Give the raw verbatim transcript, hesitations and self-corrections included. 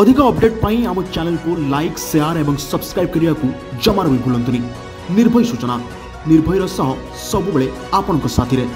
अधिक अपडेट पाई आम चैनल को लाइक शेयर एवं सब्सक्राइब करने को जमार भी भूलंतुनी। निर्भय सूचना निर्भय सह सबुबले आपन को साथी रे।